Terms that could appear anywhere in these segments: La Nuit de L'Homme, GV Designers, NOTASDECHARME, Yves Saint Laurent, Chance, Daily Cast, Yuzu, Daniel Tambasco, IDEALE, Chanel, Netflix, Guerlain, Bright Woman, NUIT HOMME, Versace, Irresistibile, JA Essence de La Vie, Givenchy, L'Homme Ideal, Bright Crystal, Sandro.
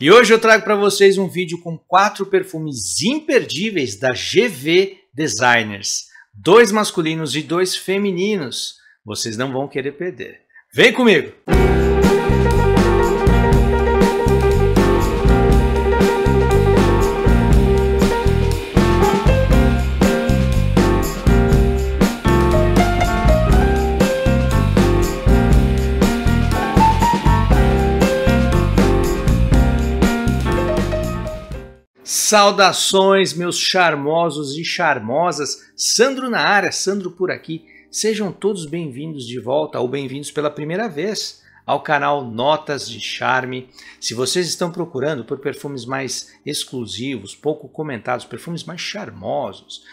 E hoje eu trago para vocês um vídeo com 4 perfumes imperdíveis da GV Designers. 2 masculinos e 2 femininos. Vocês não vão querer perder. Vem comigo! Saudações, meus charmosos e charmosas, Sandro na área, Sandro por aqui. Sejam todos bem-vindos de volta, ou bem-vindos pela primeira vez, ao canal Notas de Charme. Se vocês estão procurando por perfumes mais exclusivos, pouco comentados, perfumes mais charmosos,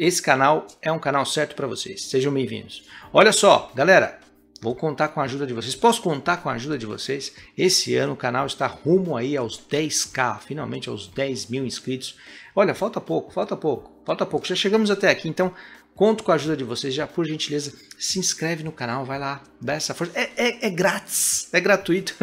esse canal é um canal certo para vocês. Sejam bem-vindos. Olha só, galera, vou contar com a ajuda de vocês. Posso contar com a ajuda de vocês? Esse ano o canal está rumo aí aos 10k, finalmente aos 10 mil inscritos. Olha, falta pouco. Já chegamos até aqui, então conto com a ajuda de vocês. Já, por gentileza, se inscreve no canal, vai lá, dá essa força. É grátis, é gratuito.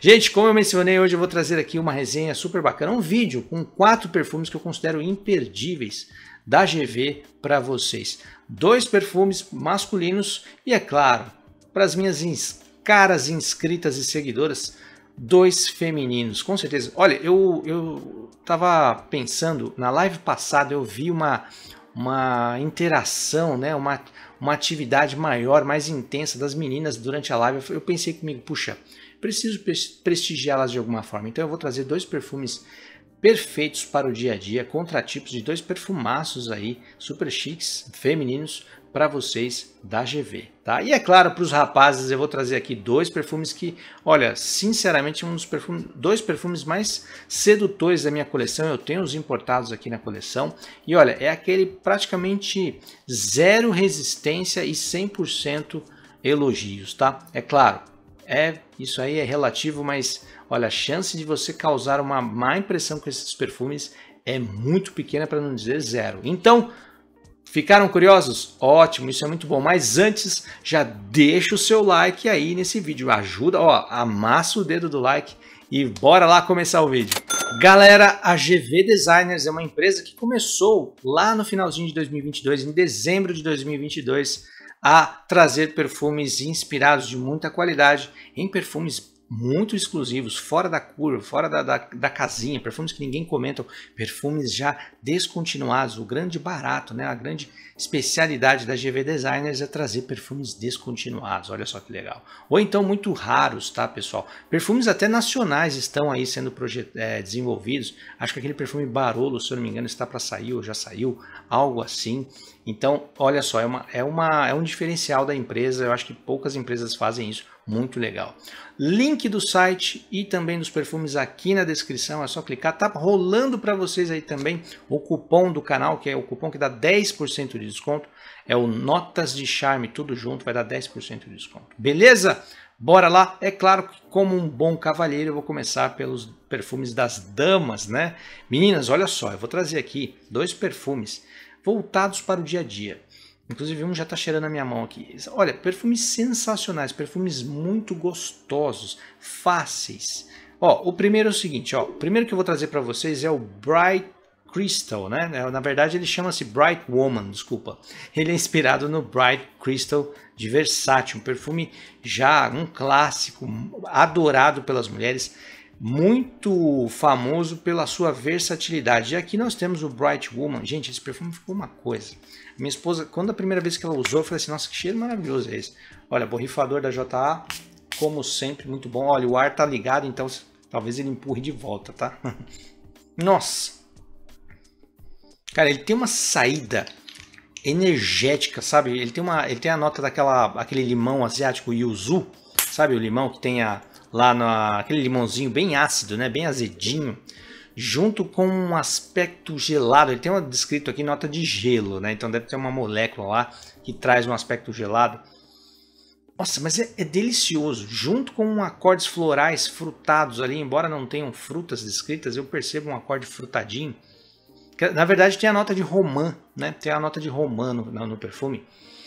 Gente, como eu mencionei, hoje eu vou trazer aqui uma resenha super bacana, um vídeo com 4 perfumes que eu considero imperdíveis da GV para vocês. 2 perfumes masculinos e, é claro, para as minhas caras inscritas e seguidoras, 2 femininos, com certeza. Olha, eu tava pensando, na live passada eu vi uma interação, né, uma atividade maior, mais intensa das meninas durante a live. Eu pensei comigo, puxa, preciso prestigiá-las de alguma forma, então eu vou trazer 2 perfumes perfeitos para o dia a dia, contratipos de 2 perfumaços aí, super chiques, femininos, para vocês da GV, tá? E é claro, para os rapazes, eu vou trazer aqui 2 perfumes que, olha, sinceramente, um dos perfumes, 2 perfumes mais sedutores da minha coleção. Eu tenho os importados aqui na coleção e, olha, é aquele praticamente zero resistência e 100% elogios, tá? É claro, isso aí é relativo, mas olha, a chance de você causar uma má impressão com esses perfumes é muito pequena, para não dizer zero. Então, ficaram curiosos? Ótimo, isso é muito bom. Mas antes, já deixa o seu like aí nesse vídeo. Ajuda, ó, amassa o dedo do like e bora lá começar o vídeo. Galera, a GV Designers é uma empresa que começou lá no finalzinho de 2022, em dezembro de 2022, a trazer perfumes inspirados de muita qualidade em perfumes muito exclusivos, fora da curva, fora da casinha, perfumes que ninguém comenta, perfumes já descontinuados. O grande barato, né? A grande especialidade da GV Designers é trazer perfumes descontinuados, olha só que legal. Ou então muito raros, tá, pessoal? Perfumes até nacionais estão aí sendo desenvolvidos. Acho que aquele perfume Barolo, se eu não me engano, está para sair ou já saiu, algo assim. Então, olha só, é um diferencial da empresa. Eu acho que poucas empresas fazem isso. Muito legal. Link do site e também dos perfumes aqui na descrição, é só clicar. Tá rolando para vocês aí também o cupom do canal, que é o cupom que dá 10% de desconto. É o Notas de Charme, tudo junto, vai dar 10% de desconto. Beleza? Bora lá. É claro que, como um bom cavalheiro, eu vou começar pelos perfumes das damas, né? Meninas, olha só, eu vou trazer aqui 2 perfumes voltados para o dia a dia. Inclusive, um já está cheirando a minha mão aqui. Olha, perfumes sensacionais, perfumes muito gostosos, fáceis. Ó, o primeiro é o seguinte, ó. O primeiro que eu vou trazer para vocês é o Bright Crystal, né? Na verdade, ele chama-se Bright Woman, desculpa. Ele é inspirado no Bright Crystal de Versace, um perfume já um clássico, adorado pelas mulheres, muito famoso pela sua versatilidade. E aqui nós temos o Bright Woman. Gente, esse perfume ficou uma coisa. Minha esposa, quando a primeira vez que ela usou, eu falei assim, nossa, que cheiro maravilhoso é esse. Olha, borrifador da JA, como sempre, muito bom. Olha, o ar tá ligado, então talvez ele empurre de volta, tá? Nossa! Cara, ele tem uma saída energética, sabe? Ele tem a nota daquele limão asiático Yuzu, sabe? O limão que tem aquele limãozinho bem ácido, né? Bem azedinho, junto com um aspecto gelado. Ele tem descrito aqui nota de gelo, né? Então deve ter uma molécula lá que traz um aspecto gelado. Nossa, mas é delicioso. Junto com acordes florais frutados ali, embora não tenham frutas descritas, eu percebo um acorde frutadinho. Na verdade tem a nota de romã, né? Tem a nota de romã no perfume,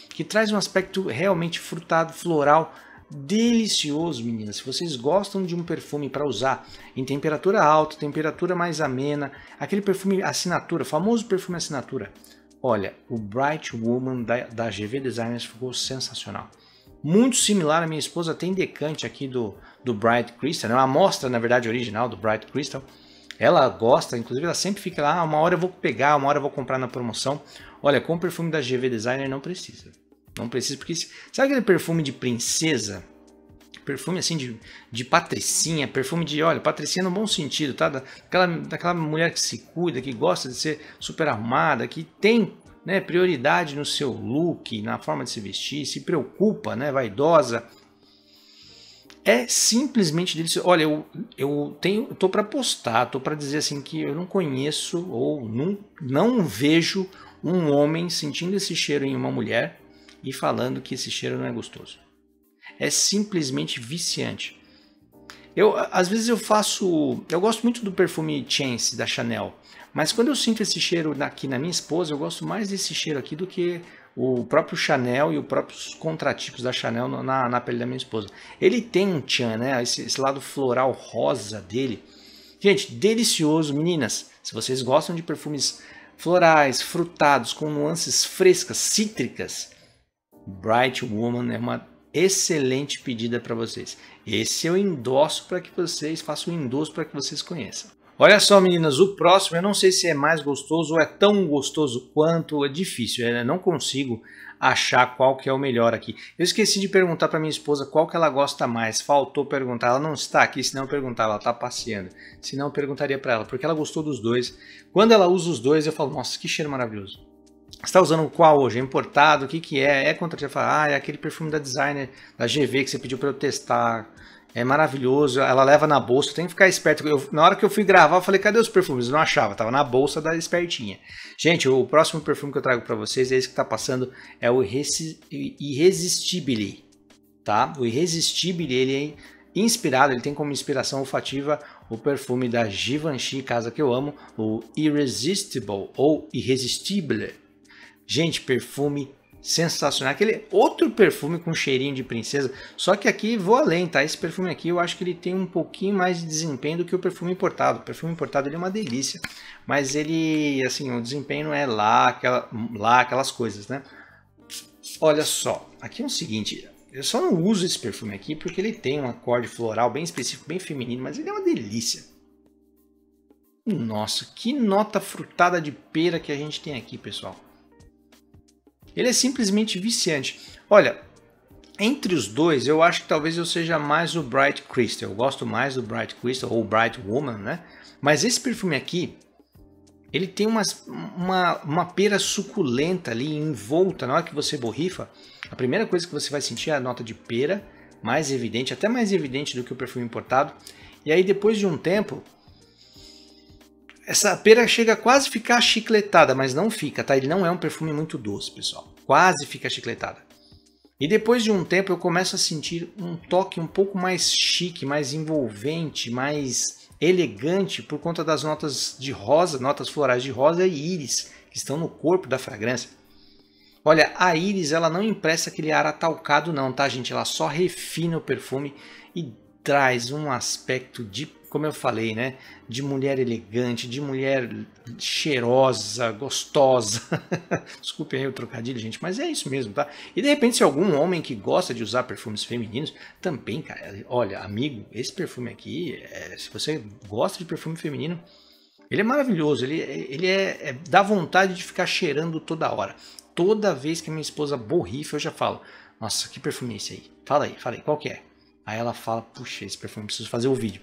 que traz um aspecto realmente frutado, floral, delicioso, meninas. Se vocês gostam de um perfume para usar em temperatura alta, temperatura mais amena, aquele perfume assinatura, famoso perfume assinatura, olha, o Bright Woman da GV Designers ficou sensacional. Muito similar, a minha esposa tem decante aqui do Bright Crystal, é uma amostra, na verdade, original do Bright Crystal. Ela gosta, inclusive ela sempre fica lá, uma hora eu vou pegar, uma hora eu vou comprar na promoção. Olha, com o perfume da GV Designer não precisa. Não precisa, porque sabe aquele perfume de princesa? Perfume assim de patricinha, perfume de, olha, patricinha no bom sentido, tá? Daquela mulher que se cuida, que gosta de ser super arrumada, que tem, né, prioridade no seu look, na forma de se vestir, se preocupa, né, vaidosa. É simplesmente delicioso. Olha, eu tô para postar, tô para dizer assim que eu não conheço ou não vejo um homem sentindo esse cheiro em uma mulher e falando que esse cheiro não é gostoso. É simplesmente viciante. Eu gosto muito do perfume Chance da Chanel, mas quando eu sinto esse cheiro aqui na minha esposa, eu gosto mais desse cheiro aqui do que o próprio Chanel e os próprios contratipos da Chanel na pele da minha esposa. Ele tem um tchan, né? Esse lado floral rosa dele. Gente, delicioso, meninas. Se vocês gostam de perfumes florais, frutados, com nuances frescas, cítricas, Bright Woman é uma excelente pedida para vocês. Esse eu endosso para que vocês façam um endosso para que vocês conheçam. Olha só, meninas, o próximo, eu não sei se é mais gostoso ou é tão gostoso quanto, é difícil, eu não consigo achar qual que é o melhor aqui. Eu esqueci de perguntar para minha esposa qual que ela gosta mais, faltou perguntar, ela não está aqui, se não perguntar, ela está passeando, se não perguntaria para ela, porque ela gostou dos dois. Quando ela usa os dois, eu falo, nossa, que cheiro maravilhoso. Você está usando qual hoje? É importado? O que que é? É contratado? Ah, é aquele perfume da designer, da GV que você pediu para eu testar. É maravilhoso, ela leva na bolsa, tem que ficar esperto. Na hora que eu fui gravar, eu falei, cadê os perfumes? Eu não achava, tava na bolsa da espertinha. Gente, o próximo perfume que eu trago para vocês, é esse que tá passando, é o Irresistibile, tá? O Irresistibile, ele é inspirado, ele tem como inspiração olfativa o perfume da Givenchy, casa que eu amo, o Irresistible ou Irresistibile. Gente, perfume sensacional, aquele outro perfume com cheirinho de princesa, só que aqui vou além, tá? Esse perfume aqui eu acho que ele tem um pouquinho mais de desempenho do que o perfume importado. O perfume importado ele é uma delícia, mas ele, assim, o desempenho não é lá aquelas coisas, né? Olha só, aqui é o seguinte, eu só não uso esse perfume aqui porque ele tem um acorde floral bem específico, bem feminino, mas ele é uma delícia. Nossa, que nota frutada de pera que a gente tem aqui, pessoal. Ele é simplesmente viciante. Olha, entre os dois, eu acho que talvez eu seja mais o Bright Crystal. Eu gosto mais do Bright Crystal ou Bright Woman, né? Mas esse perfume aqui, ele tem uma pera suculenta ali envolta. Na hora que você borrifa, a primeira coisa que você vai sentir é a nota de pera, mais evidente, até mais evidente do que o perfume importado. E aí depois de um tempo, essa pera chega a quase ficar chicletada, mas não fica, tá? Ele não é um perfume muito doce, pessoal. Quase fica chicletada. E depois de um tempo eu começo a sentir um toque um pouco mais chique, mais envolvente, mais elegante, por conta das notas de rosa, notas florais de rosa e íris, que estão no corpo da fragrância. Olha, a íris, ela não empresta aquele ar atalcado não, tá, gente? Ela só refina o perfume e traz um aspecto de, como eu falei, né, de mulher elegante, de mulher cheirosa, gostosa. Desculpe aí o trocadilho, gente, mas é isso mesmo, tá? E de repente, se algum homem que gosta de usar perfumes femininos, também, cara, olha, amigo, esse perfume aqui, se você gosta de perfume feminino, ele é maravilhoso, ele dá vontade de ficar cheirando toda hora. Toda vez que a minha esposa borrifa, eu já falo, nossa, que perfume é esse aí? Fala aí, qual que é? Aí ela fala, puxa, esse perfume, preciso fazer o vídeo.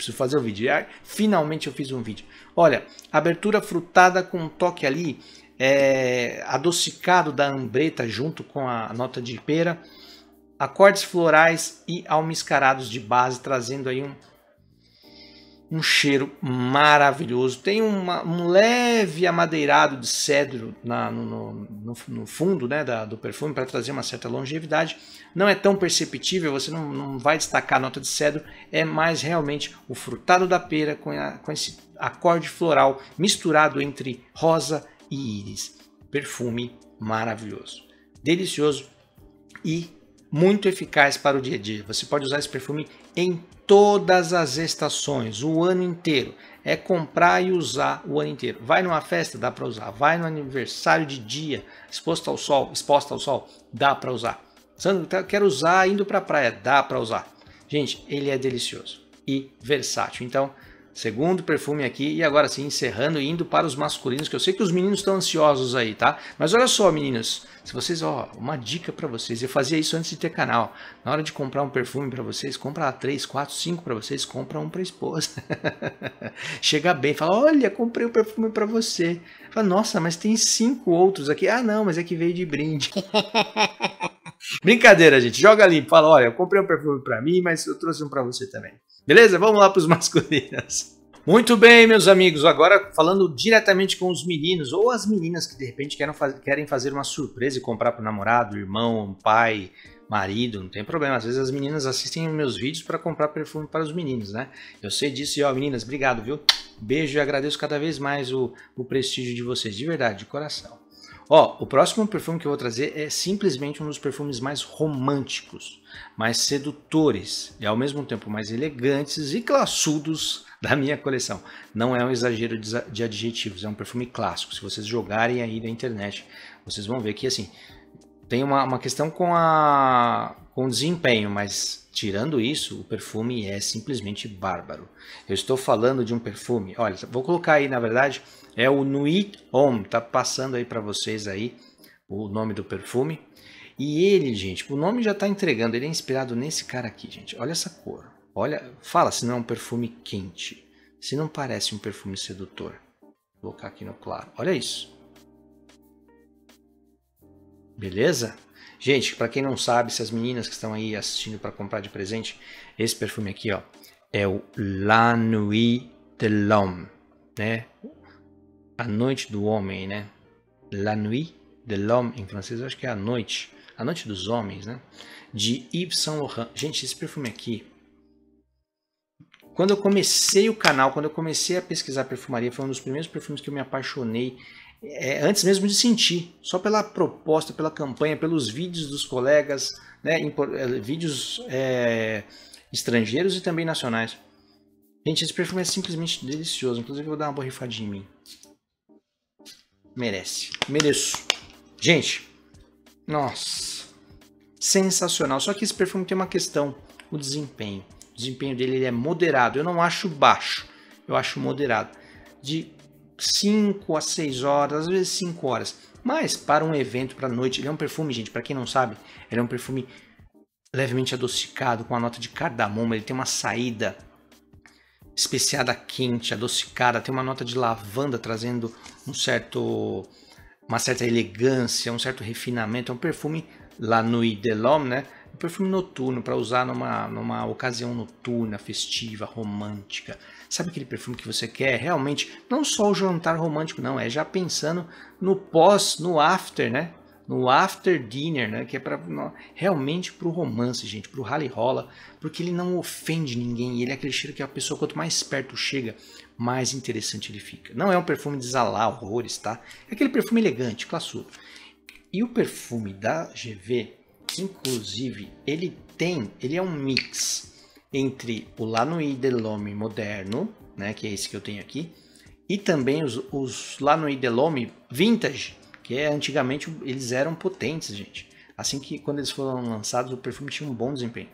E aí, finalmente eu fiz um vídeo. Olha, abertura frutada com um toque ali adocicado da ambreta junto com a nota de pera. Acordes florais e almiscarados de base, trazendo aí um cheiro maravilhoso. Tem um leve amadeirado de cedro no fundo, né, do perfume, para trazer uma certa longevidade. Não é tão perceptível, você não vai destacar a nota de cedro, é mais realmente o frutado da pera com esse acorde floral misturado entre rosa e íris. Perfume maravilhoso, delicioso e muito eficaz para o dia a dia. Você pode usar esse perfume em todas as estações, o ano inteiro. É comprar e usar o ano inteiro. Vai numa festa, dá para usar. Vai no aniversário de dia, exposta ao sol, dá para usar. Sandro, quero usar indo para a praia, dá para usar. Gente, ele é delicioso e versátil. Então, segundo perfume aqui, e agora sim, encerrando e indo para os masculinos, que eu sei que os meninos estão ansiosos aí, tá? Mas olha só, meninos, se vocês, ó, uma dica para vocês, eu fazia isso antes de ter canal, na hora de comprar um perfume para vocês, compra 3, 4, 5 para vocês, compra um para esposa. Chega bem, fala, olha, comprei um perfume para você. Fala, nossa, mas tem 5 outros aqui. Ah, não, mas é que veio de brinde. Brincadeira, gente, joga ali, fala, olha, eu comprei um perfume para mim, mas eu trouxe um para você também. Beleza? Vamos lá para os masculinos. Muito bem, meus amigos. Agora, falando diretamente com os meninos ou as meninas que, de repente, querem fazer uma surpresa e comprar para o namorado, irmão, pai, marido. Não tem problema. Às vezes, as meninas assistem meus vídeos para comprar perfume para os meninos, né? Eu sei disso. E, ó, meninas, obrigado, viu? Beijo e agradeço cada vez mais o prestígio de vocês. De verdade, de coração. Ó, o próximo perfume que eu vou trazer é simplesmente um dos perfumes mais românticos, mais sedutores e ao mesmo tempo mais elegantes e classudos da minha coleção. Não é um exagero de adjetivos, é um perfume clássico. Se vocês jogarem aí na internet, vocês vão ver que assim, tem uma questão com o desempenho, mas tirando isso, o perfume é simplesmente bárbaro. Eu estou falando de um perfume, olha, vou colocar aí na verdade... É o NUIT HOMME, tá passando aí para vocês aí o nome do perfume. E ele, gente, o nome já tá entregando, ele é inspirado nesse cara aqui, gente. Olha essa cor, olha, fala se não é um perfume quente, se não parece um perfume sedutor. Vou colocar aqui no claro, olha isso. Beleza? Gente, para quem não sabe, se as meninas que estão aí assistindo para comprar de presente, esse perfume aqui, ó, é o La Nuit de L'Homme, né? A noite do homem, né? La Nuit de l'Homme, em francês, eu acho que é a noite dos homens, né? De Yves Saint Laurent. Gente, esse perfume aqui, quando eu comecei o canal, quando eu comecei a pesquisar perfumaria, foi um dos primeiros perfumes que eu me apaixonei, antes mesmo de sentir, só pela proposta, pela campanha, pelos vídeos dos colegas, né? Vídeos estrangeiros e também nacionais. Gente, esse perfume é simplesmente delicioso, inclusive eu vou dar uma borrifadinha em mim. Merece, mereço. Gente, nossa, sensacional. Só que esse perfume tem uma questão, o desempenho. O desempenho dele ele é moderado, eu não acho baixo, eu acho moderado. De 5 a 6 horas, às vezes 5 horas. Mas para um evento, para noite, ele é um perfume, gente, para quem não sabe, ele é um perfume levemente adocicado, com a nota de cardamomo, ele tem uma saída especiada quente, adocicada, tem uma nota de lavanda trazendo uma certa elegância, um certo refinamento. É um perfume La Nuit de l'Homme, né? Um perfume noturno para usar numa ocasião noturna, festiva, romântica. Sabe aquele perfume que você quer realmente? Não só o jantar romântico, não, é já pensando no pós, no after, né? No after dinner, né? Que é realmente pro romance, gente, pro rally rola, porque ele não ofende ninguém, ele é aquele cheiro que a pessoa, quanto mais perto chega, mais interessante ele fica. Não é um perfume de exalar horrores, tá? É aquele perfume elegante, classudo. E o perfume da GV, inclusive, ele é um mix entre o La Nuit de l'Homme moderno, né? Que é esse que eu tenho aqui, e também os La Nuit de l'Homme vintage, que antigamente eles eram potentes, gente. Assim que quando eles foram lançados, o perfume tinha um bom desempenho.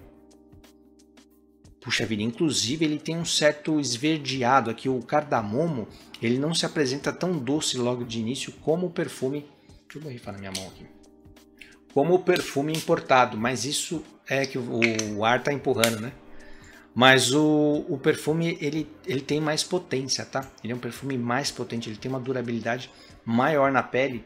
Puxa vida, inclusive ele tem um certo esverdeado aqui. O cardamomo, ele não se apresenta tão doce logo de início como o perfume... Deixa eu borrifar na minha mão aqui. Como o perfume importado, mas isso é que o ar tá empurrando, né? Mas o perfume, ele tem mais potência, tá? Ele é um perfume mais potente, ele tem uma durabilidade maior na pele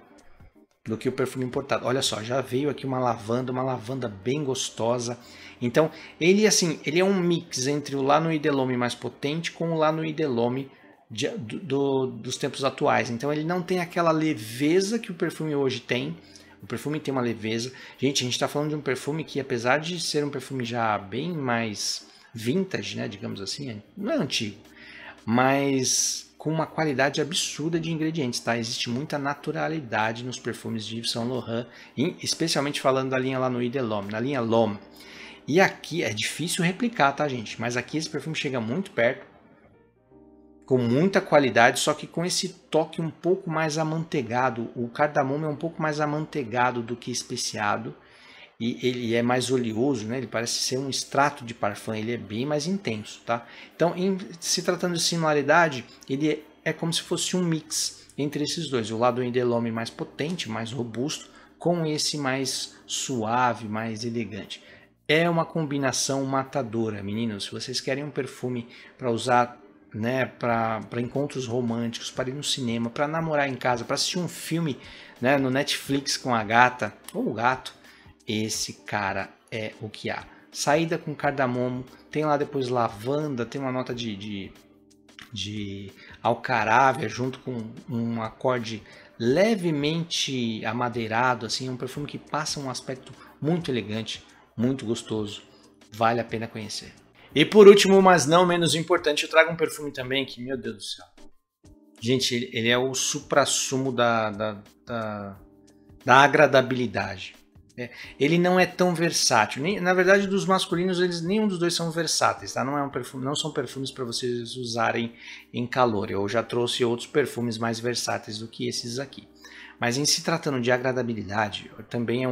do que o perfume importado. Olha só, já veio aqui uma lavanda bem gostosa. Então, ele assim, ele é um mix entre o La Nuit de l'Homme mais potente com o La Nuit de l'Homme dos tempos atuais. Então, ele não tem aquela leveza que o perfume hoje tem. O perfume tem uma leveza. Gente, a gente está falando de um perfume que, apesar de ser um perfume já bem mais vintage, né, digamos assim, não é antigo, mas com uma qualidade absurda de ingredientes, tá? Existe muita naturalidade nos perfumes de Yves Saint Laurent, especialmente falando da linha La Nuit de L'Homme, na linha L'Homme. E aqui é difícil replicar, tá, gente? Mas aqui esse perfume chega muito perto, com muita qualidade, só que com esse toque um pouco mais amanteigado. O cardamomo é um pouco mais amanteigado do que especiado, e ele é mais oleoso, né? Ele parece ser um extrato de parfum, ele é bem mais intenso, tá? Então, se tratando de similaridade, ele é como se fosse um mix entre esses dois. O lado de L'Homme mais potente, mais robusto, com esse mais suave, mais elegante. É uma combinação matadora, meninos. Se vocês querem um perfume para usar, né, para encontros românticos, para ir no cinema, para namorar em casa, para assistir um filme, né, no Netflix com a gata ou o gato, esse cara é o que há. Saída com cardamomo, tem lá depois lavanda, tem uma nota de alcarávia junto com um acorde levemente amadeirado, assim, um perfume que passa um aspecto muito elegante, muito gostoso, vale a pena conhecer. E por último, mas não menos importante, eu trago um perfume também que, meu Deus do céu, gente, ele é o suprassumo da agradabilidade. Ele não é tão versátil, na verdade dos masculinos nenhum dos dois são versáteis, tá? Não é um perfume, não são perfumes para vocês usarem em calor. Eu já trouxe outros perfumes mais versáteis do que esses aqui, mas em se tratando de agradabilidade, também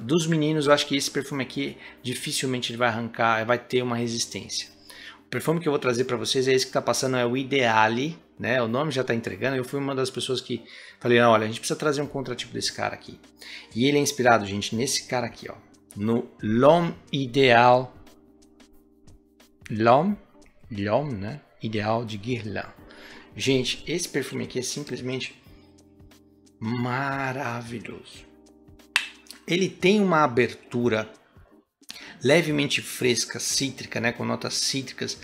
dos meninos eu acho que esse perfume aqui dificilmente ele vai arrancar, vai ter uma resistência. O perfume que eu vou trazer para vocês é esse que está passando, é o IDEALE, né? O nome já está entregando. Eu fui uma das pessoas que falei, olha, a gente precisa trazer um contratipo desse cara aqui. E ele é inspirado, gente, nesse cara aqui, ó, no L'Homme Ideal, L'Homme, né? Ideal de Guerlain. Gente, esse perfume aqui é simplesmente maravilhoso. Ele tem uma abertura levemente fresca, cítrica, né? Com notas cítricas.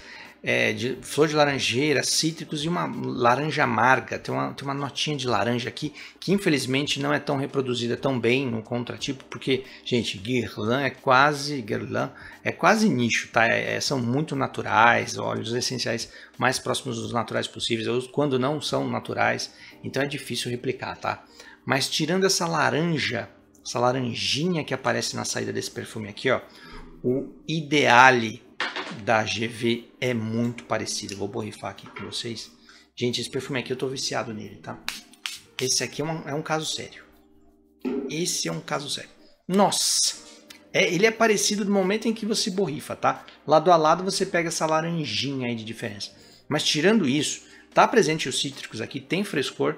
De flor de laranjeira, cítricos e uma laranja amarga, tem uma notinha de laranja aqui, que infelizmente não é tão reproduzida tão bem no contratipo, porque, gente, Guerlain é quase nicho, tá? São muito naturais, óleos essenciais mais próximos dos naturais possíveis, ou quando não são naturais, então é difícil replicar, tá? Mas tirando essa laranja, essa laranjinha que aparece na saída desse perfume aqui, ó, o Ideale da GV é muito parecido. Vou borrifar aqui com vocês. Gente, esse perfume aqui eu tô viciado nele, tá? Esse aqui é um caso sério. Esse é um caso sério. Nossa! Ele é parecido no momento em que você borrifa, tá? Lado a lado você pega essa laranjinha aí de diferença. Mas tirando isso, tá presente os cítricos aqui, tem frescor.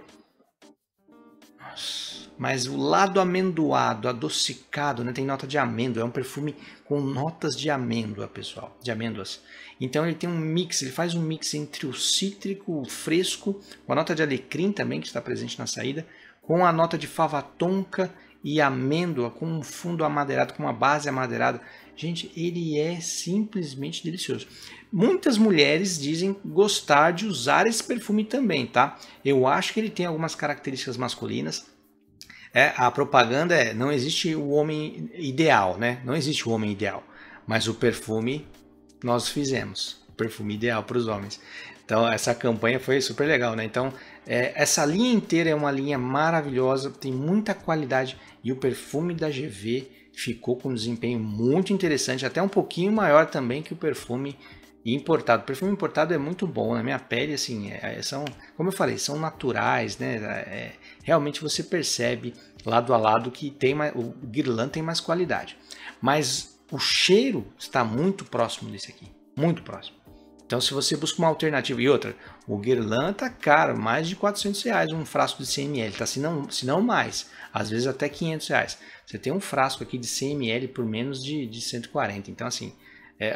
Nossa! Mas o lado amendoado, adocicado, né? Tem nota de amêndoa, é um perfume com notas de amêndoa, pessoal, de amêndoas. Então ele tem um mix, ele faz um mix entre o cítrico, o fresco, com a nota de alecrim também, que está presente na saída, com a nota de fava tonka e amêndoa, com um fundo amadeirado, com uma base amadeirada. Gente, ele é simplesmente delicioso. Muitas mulheres dizem gostar de usar esse perfume também, tá? Eu acho que ele tem algumas características masculinas. A propaganda é, não existe o homem ideal, né? Não existe o homem ideal, mas o perfume nós fizemos, o perfume ideal para os homens. Então essa campanha foi super legal, né? Então essa linha inteira é uma linha maravilhosa, tem muita qualidade e o perfume da GV ficou com um desempenho muito interessante, até um pouquinho maior também que o perfume importado. O perfume importado é muito bom, na minha pele, assim, como eu falei, são naturais, né? Realmente você percebe lado a lado que o Guerlain tem mais qualidade, mas o cheiro está muito próximo desse aqui, muito próximo. Então se você busca uma alternativa, e outra, o Guerlain tá caro, mais de R$400 um frasco de 100 ml, tá? Se não mais, às vezes até R$500. Você tem um frasco aqui de 100 ml por menos de 140, então assim,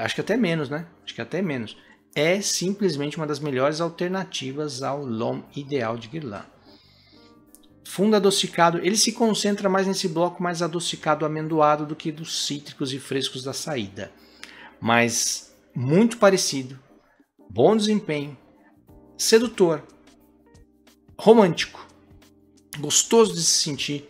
acho que até menos, né? Acho que até menos. É simplesmente uma das melhores alternativas ao L'Homme Ideal de Guerlain. Fundo adocicado, ele se concentra mais nesse bloco mais adocicado, amendoado, do que dos cítricos e frescos da saída. Mas muito parecido, bom desempenho, sedutor, romântico, gostoso de se sentir.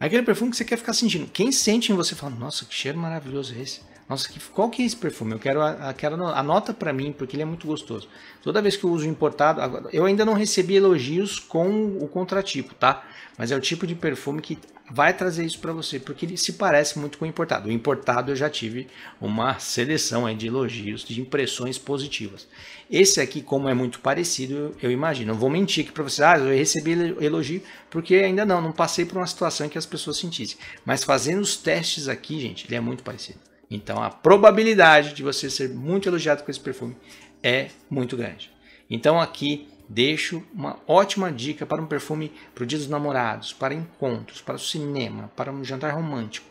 Aquele perfume que você quer ficar sentindo. Quem sente em você fala, nossa, que cheiro maravilhoso é esse. Nossa, qual que é esse perfume? Eu quero, anota pra mim, porque ele é muito gostoso. Toda vez que eu uso importado... Agora, eu ainda não recebi elogios com o contratipo, tá? Mas é o tipo de perfume que vai trazer isso pra você, porque ele se parece muito com o importado. O importado eu já tive uma seleção aí de elogios, de impressões positivas. Esse aqui, como é muito parecido, eu imagino. Não vou mentir aqui pra vocês, ah, eu recebi elogio, porque ainda não passei por uma situação em que as pessoas sentissem. Mas fazendo os testes aqui, gente, ele é muito parecido. Então a probabilidade de você ser muito elogiado com esse perfume é muito grande. Então aqui deixo uma ótima dica para um perfume para o dia dos namorados, para encontros, para o cinema, para um jantar romântico.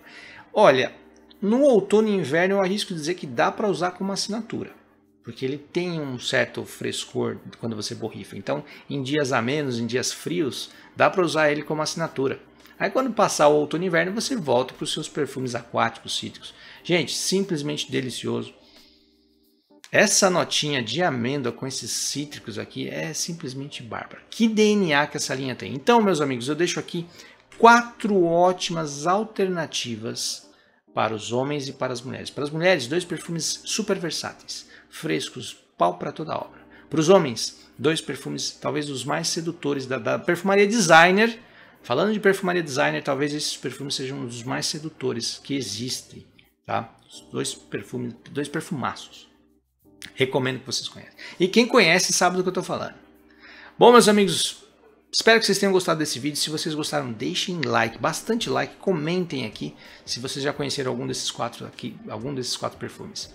Olha, no outono e inverno eu arrisco dizer que dá para usar como assinatura, porque ele tem um certo frescor quando você borrifa. Então em dias amenos, em dias frios, dá para usar ele como assinatura. Aí quando passar o outono e inverno, você volta para os seus perfumes aquáticos, cítricos. Gente, simplesmente delicioso. Essa notinha de amêndoa com esses cítricos aqui é simplesmente bárbara. Que DNA que essa linha tem. Então, meus amigos, eu deixo aqui 4 ótimas alternativas para os homens e para as mulheres. Para as mulheres, 2 perfumes super versáteis, frescos, pau para toda a obra. Para os homens, 2 perfumes talvez os mais sedutores da perfumaria designer. Falando de perfumaria designer, talvez esses perfumes sejam um dos mais sedutores que existem, tá? 2 perfumes, 2 perfumaços. Recomendo que vocês conheçam. E quem conhece sabe do que eu tô falando. Bom, meus amigos, espero que vocês tenham gostado desse vídeo. Se vocês gostaram, deixem like, bastante like, comentem aqui se vocês já conheceram algum desses 4 aqui, algum desses 4 perfumes.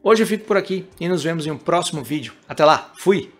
Hoje eu fico por aqui e nos vemos em um próximo vídeo. Até lá, fui!